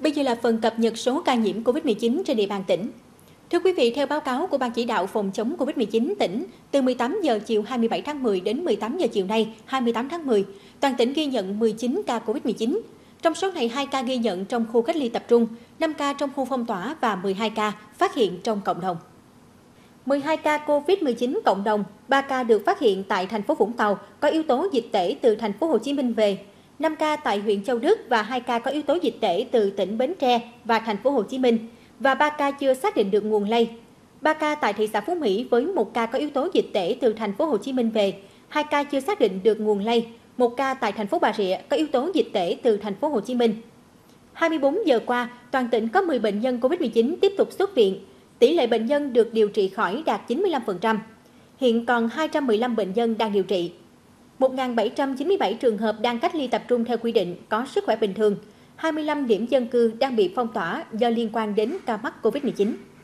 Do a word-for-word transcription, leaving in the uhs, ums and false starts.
Bây giờ là phần cập nhật số ca nhiễm Covid mười chín trên địa bàn tỉnh. Thưa quý vị, theo báo cáo của Ban Chỉ đạo phòng chống Covid mười chín tỉnh, từ mười tám giờ chiều hai mươi bảy tháng mười đến mười tám giờ chiều nay hai mươi tám tháng mười, toàn tỉnh ghi nhận mười chín ca Covid mười chín. Trong số này, hai ca ghi nhận trong khu cách ly tập trung, năm ca trong khu phong tỏa và mười hai ca phát hiện trong cộng đồng. mười hai ca Covid mười chín cộng đồng, ba ca được phát hiện tại thành phố Vũng Tàu có yếu tố dịch tễ từ thành phố Hồ Chí Minh về, năm ca tại huyện Châu Đức và hai ca có yếu tố dịch tễ từ tỉnh Bến Tre và thành phố Hồ Chí Minh, và ba ca chưa xác định được nguồn lây. ba ca tại thị xã Phú Mỹ với một ca có yếu tố dịch tễ từ thành phố Hồ Chí Minh về, hai ca chưa xác định được nguồn lây, một ca tại thành phố Bà Rịa có yếu tố dịch tễ từ thành phố Hồ Chí Minh. hai mươi bốn giờ qua, toàn tỉnh có mười bệnh nhân Covid mười chín tiếp tục xuất viện. Tỷ lệ bệnh nhân được điều trị khỏi đạt chín mươi lăm phần trăm. Hiện còn hai trăm mười lăm bệnh nhân đang điều trị. một nghìn bảy trăm chín mươi bảy trường hợp đang cách ly tập trung theo quy định có sức khỏe bình thường. hai mươi lăm điểm dân cư đang bị phong tỏa do liên quan đến ca mắc Covid mười chín.